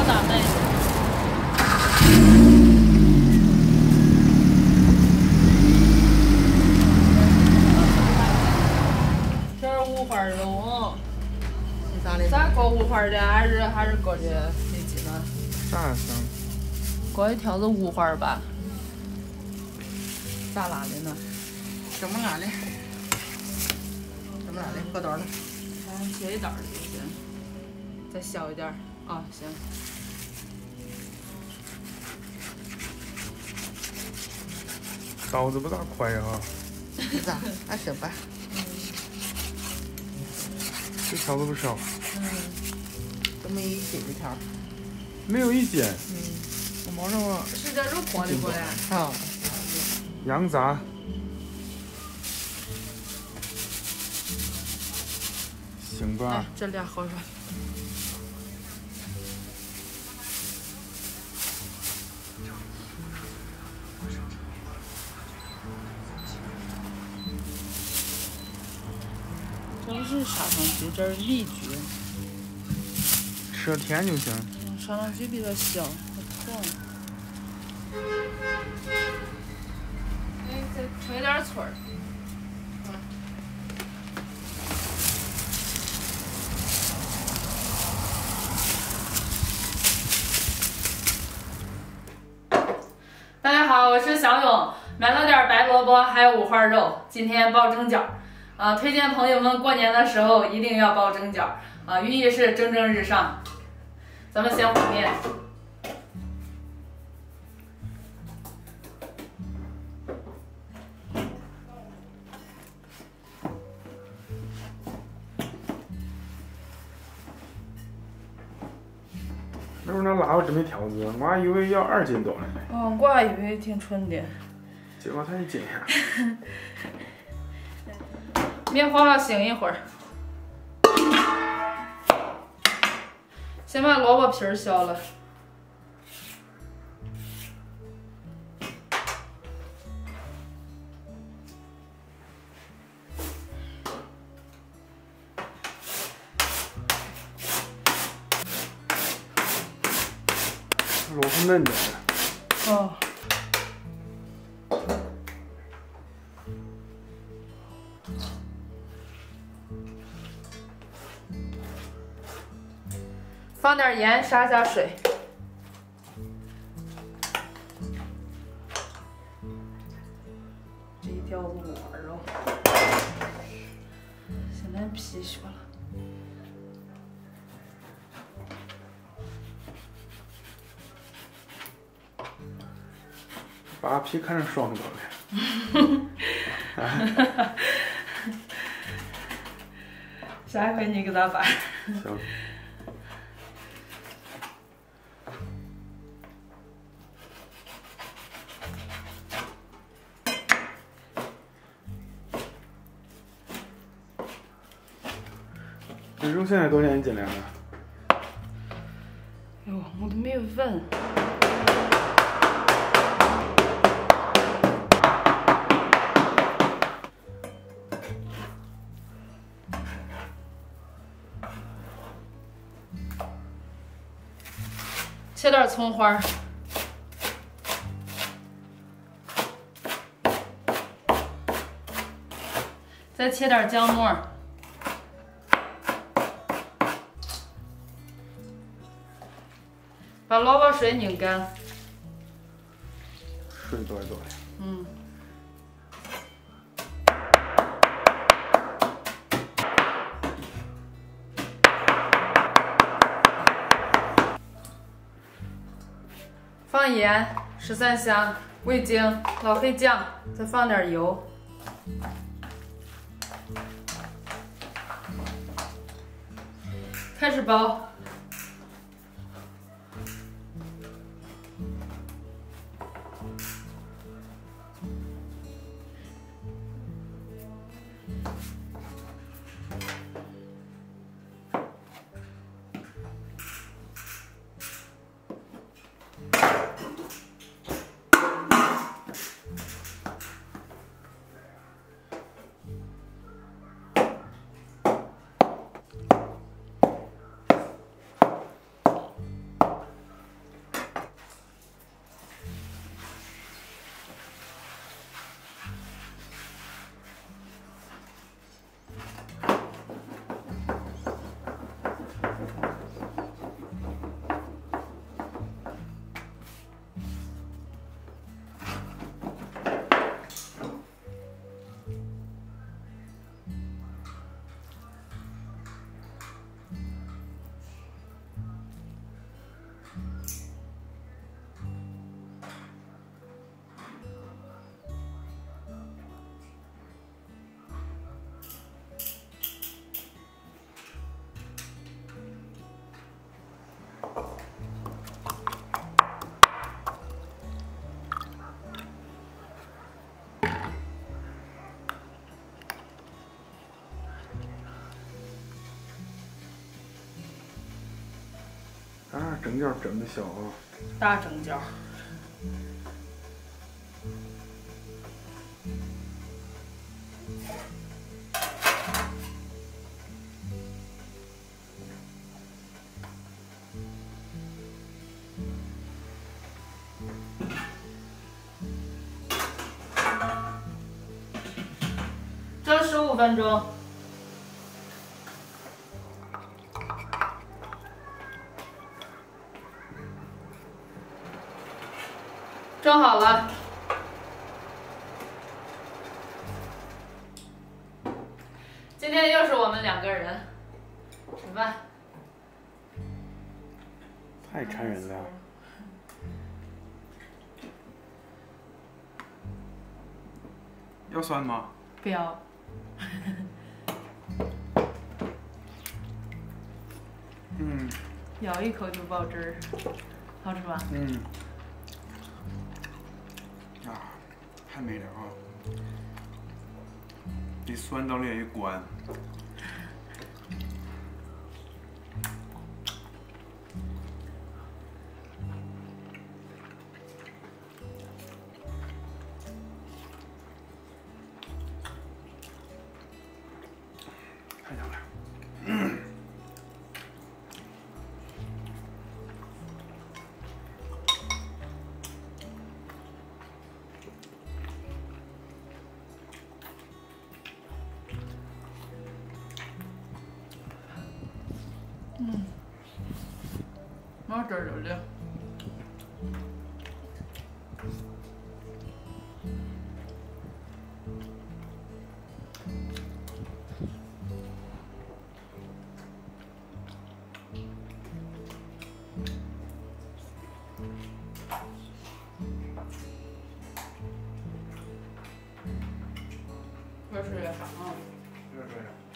好打的。这是五花肉，咱搞五花的还是搞的那几个？啥生？搞一条子五花吧。咋拉的呢？怎么拉的？怎么拉的？搁多了？切一袋就行，再小一点。 啊、哦，行。刀子不咋快啊。不咋，那行吧。这条子不少。嗯。怎么一斤一条？没有一斤。嗯。我忙着我。是这肉包的过来。啊。羊杂。行吧。这俩好软。 是砂糖橘，这是蜜橘。吃甜就行。砂糖橘比较小，好痛。哎，再吹点水儿。大家好，我是小勇，买了点白萝卜，还有五花肉，今天包蒸饺。 推荐朋友们过年的时候一定要包蒸饺寓意是蒸蒸日上。咱们先和面，那会儿那拉我真没条子，我还以为要2斤多嘞。嗯，我还以为挺纯的，结果才1斤呀。面和了醒一会儿，先把萝卜皮儿削了，萝卜嫩的。哦。 放点盐，杀下水。这一条五花肉，现在皮削了。扒皮看着爽多了。下一回你给咱扒。行。 这肉现在多少钱一斤两个？哎呦，我都没有问。切点葱花。 再切点姜末，把萝卜水拧干。水多一多。嗯。放盐、13香、味精、老黑酱，再放点油。 开始包，啊，整角整的小啊。大整角。蒸15分钟。 蒸好了，今天又是我们2个人吃饭，太馋人了。要酸吗？不要。嗯。咬一口就爆汁儿，好吃吧？嗯。 啊，太美了啊！比酸到烈一关。太香了。那点流量，越吃越香啊！越吃越香。